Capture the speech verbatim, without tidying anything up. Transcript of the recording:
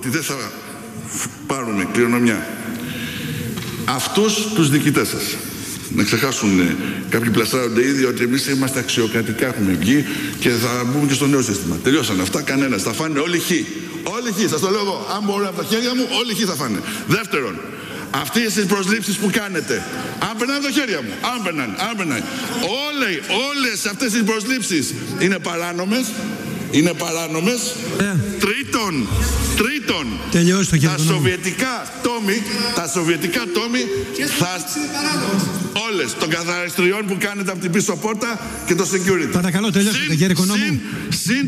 ότι δεν θα πάρουμε κληρονομιά. Αυτούς τους διοικητές σας. Να ξεχάσουν κάποιοι πλασάρονται ήδη ότι εμείς είμαστε αξιοκρατικά, έχουμε βγει και θα μπούμε και στο νέο σύστημα. Τελειώσαν αυτά, κανένας. Θα φάνε όλοι χ. Όλοι χ, σας το λέω εγώ. Αν μπορώ από τα χέρια μου, όλοι χ θα φάνε. Δεύτερον, αυτές τις προσλήψεις που κάνετε, αν περνάνε τα χέρια μου, αν περνάνε, αν περνάνε. Όλες, όλες αυτές τις προσλήψεις είναι παράνομες. Είναι παράνομες. Yeah. Τρίτον, τρίτον, τελειώστε, κύριε τα, σοβιετικά τόμι, τα σοβιετικά τόμι, θα... όλες των καθαριστριών που κάνετε από την πίσω πόρτα και το security. Παρακαλώ, τελειώστε, συν, κύριε Οικονόμου. Συν, συν,